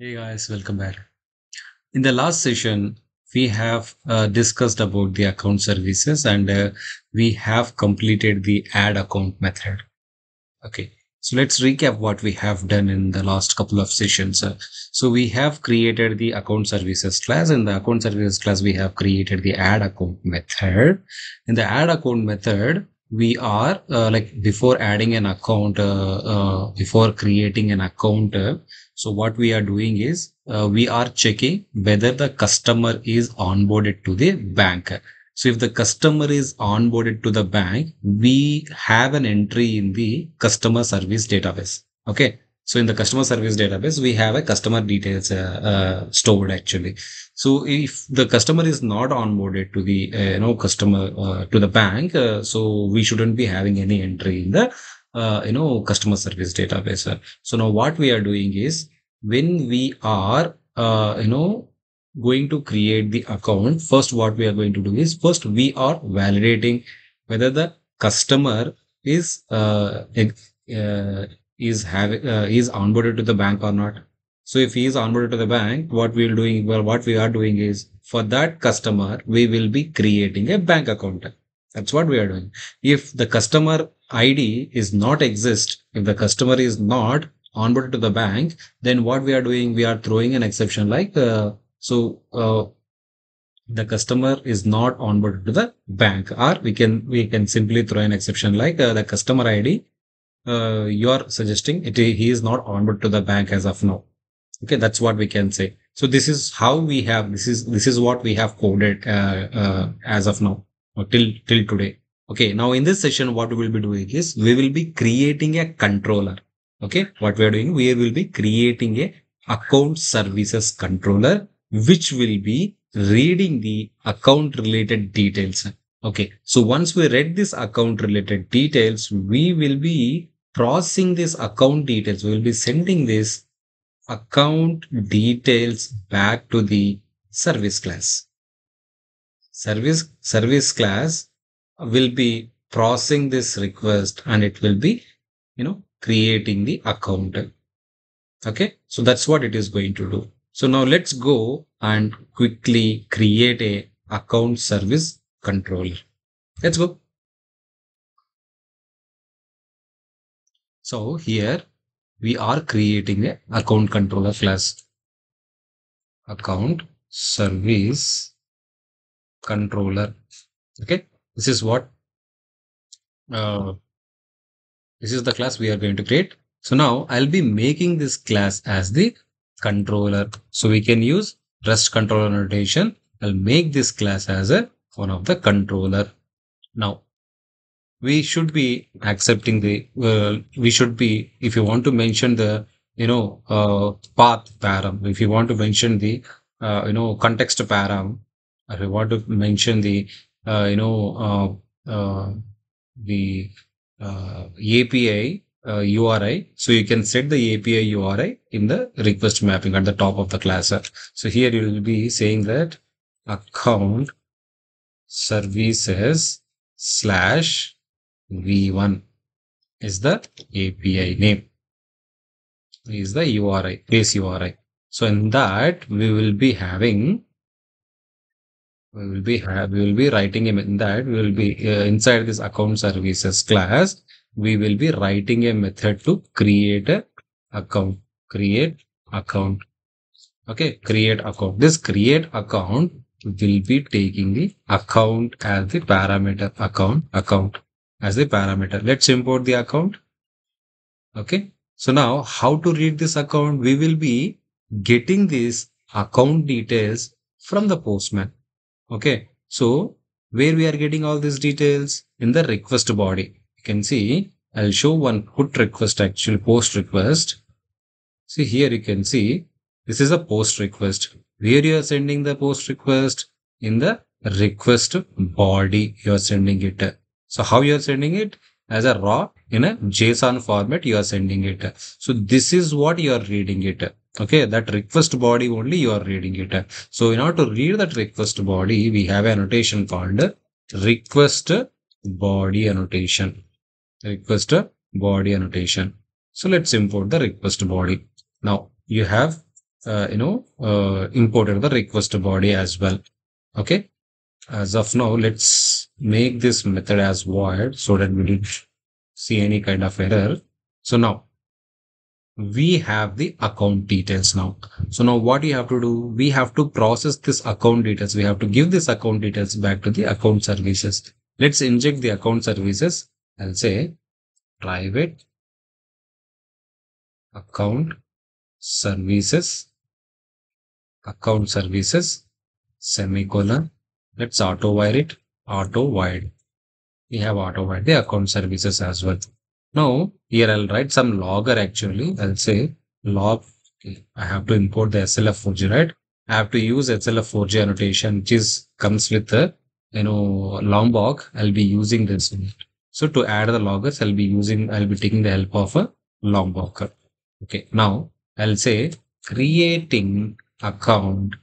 Hey guys, welcome back. In the last session, we have discussed about the account services and we have completed the add account method. Okay, so let's recap what we have done in the last couple of sessions. So we have created the account services class. In the account services class, we have created the add account method. In the add account method, we are before adding an account, before creating an account, so what we are doing is we are checking whether the customer is onboarded to the bank. So if the customer is onboarded to the bank, we have an entry in the customer service database. Okay, so in the customer service database, we have a customer details stored actually. So if the customer is not onboarded to the to the bank, so we shouldn't be having any entry in the customer service database. So now what we are doing is when we are going to create the account, first what we are going to do is first we are validating whether the customer is onboarded to the bank or not. So if he is onboarded to the bank, what we are doing is for that customer, we will be creating a bank account. That's what we are doing. If the customer ID is not exist, if the customer is not onboarded to the bank, then what we are doing, we are throwing an exception like, the customer is not onboarded to the bank, or we can simply throw an exception like the customer ID. You are suggesting he is not onboarded to the bank as of now. Okay, that's what we can say. So this is how we have, this is what we have coded as of now, or till today. Okay, now in this session, what we will be doing is we will be creating a controller. Okay, what we are doing, we will be creating a account services controller, which will be reading the account related details. Okay, so once we read this account related details, we will be processing this account details. We will be sending this account details back to the service class. Service class will be processing this request and it will be, creating the account. Okay, so that's what it is going to do. So now let's go and quickly create a account service controller. Let's go. So here we are creating a account controller class. Account service controller. Okay, this is what this is the class we are going to create. So now I'll be making this class as the controller. So we can use REST controller notation. I'll make this class as a one of the controller. Now we should be accepting the if you want to mention the path param, if you want to mention the context param, or if you want to mention the API URI, so you can set the API URI in the request mapping at the top of the class. So here you will be saying that account services /v1 is the API name, is the URI, base URI. So in that we will be writing in that inside this account services class, we will be writing a method to create a account, create account. This create account will be taking the account as the parameter, account as the parameter. Let's import the account. Okay, so now how to read this account? We will be getting these account details from the Postman. Okay, so where we are getting all these details? In the request body. You can see I'll show one put request, actual post request. See here, you can see this is a post request. Where you are sending the post request? In the request body you are sending it. So how you are sending it? As a raw in a JSON format you are sending it. So this is what you are reading it. Okay, that request body only you are reading it. So in order to read that request body, we have an annotation called request body annotation. Request body annotation. So let's import the request body. Now you have imported the request body as well. Okay. As of now, let's make this method as void so that we didn't see any kind of error. So now we have the account details now. So now what you have to do, we have to process this account details. We have to give this account details back to the account services. Let's inject the account services. I'll say private account services, semicolon. Let's auto-wire it, auto-wired. We have auto-wired the account services as well. Now, here I'll write some logger actually. I'll say log, okay. I have to import the SLF4j, right? I have to use SLF4j annotation, which is, comes with the, Lombok. I'll be using this. So to add the loggers, I'll be taking the help of a Lombok. Okay. Now I'll say creating account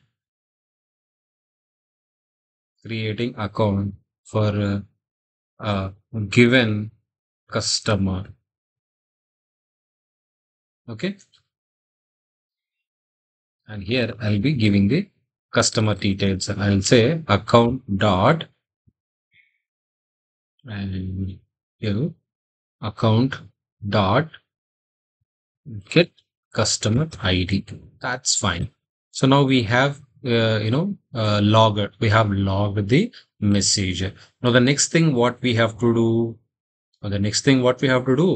for a given customer. Okay. And here I'll be giving the customer details. I'll say account dot and here account dot get customer ID. That's fine. So now we have logger. We have logged the message. Now the next thing what we have to do,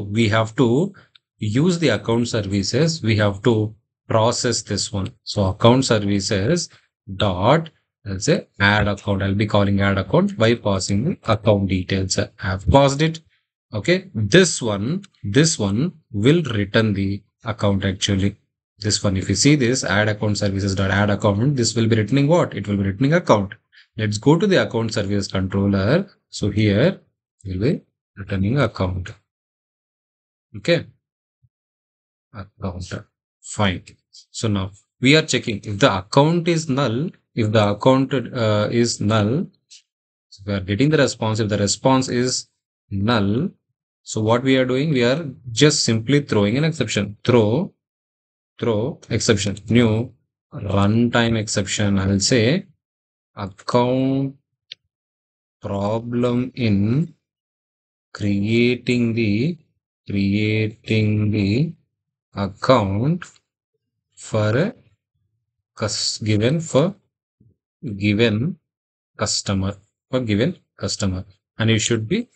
we have to use the account services. We have to process this one. So account services dot, let's say add account. I'll be calling add account by passing the account details. I've passed it. Okay, this one will return the account actually. This one, if you see this add account services dot add account, this will be returning what? It will be returning account. Let's go to the account service controller. So here will be returning account. Okay, account, fine. So now we are checking if the account is null. If the account is null, so we are getting the response. If the response is null, so what we are doing, we are just simply throwing an exception. Throw exception, new runtime exception. I will say account problem in creating the account for a given customer, and you should be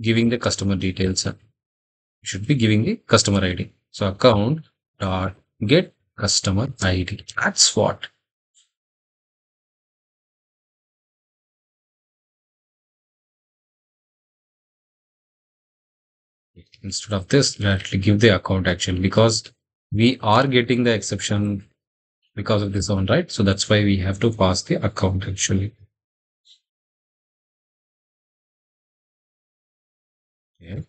giving the customer details. You should be giving the customer ID. So account dot get customer ID. That's what. Instead of this, directly give the account actually, because we are getting the exception because of this one, right? So that's why we have to pass the account actually. Okay,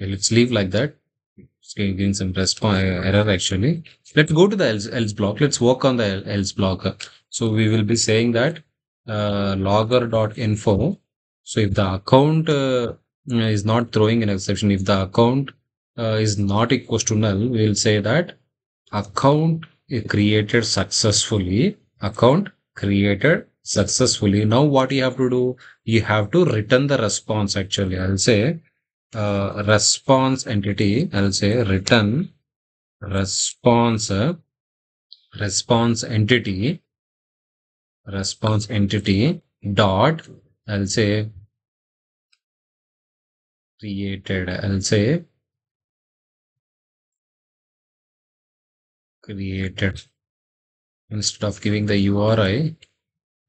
let's leave like that. It's giving some error actually. Let's go to the else block. Let's work on the else block. So we will be saying that logger.info. So if the account is not throwing an exception, if the account is not equals to null, we will say that account created successfully. Account created successfully. Now what you have to do, you have to return the response actually. I'll say response entity. I'll say return response entity dot, I'll say created. I'll say created instead of giving the URI.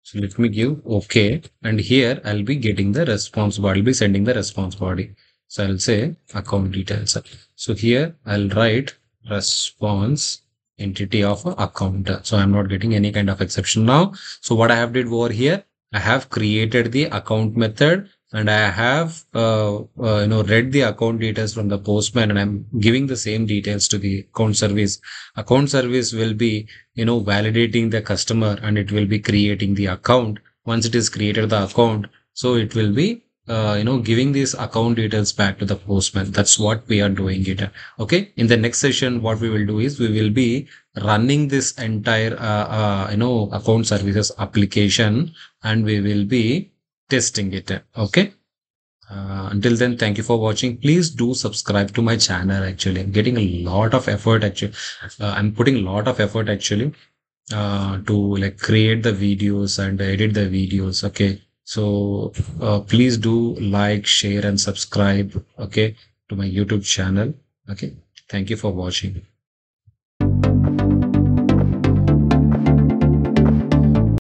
So let me give okay, and here I'll be getting the response body. I'll be sending the response body. So I'll say account details. So here I'll write response entity of account. So I'm not getting any kind of exception now. So what I have did over here, I have created the account method, and I have read the account details from the Postman, and I'm giving the same details to the account service. Account service will be validating the customer, and it will be creating the account. Once it is created the account, so it will be giving these account details back to the postman. That's what we are doing it. Okay, in the next session, what we will do is we will be running this entire account services application, and we will be testing it. Okay, until then, thank you for watching. Please do subscribe to my channel. Actually, I'm getting a lot of effort. Actually, I'm putting a lot of effort actually to like create the videos and edit the videos. Okay. So please do like, share and subscribe, okay, to my YouTube channel. Okay, thank you for watching.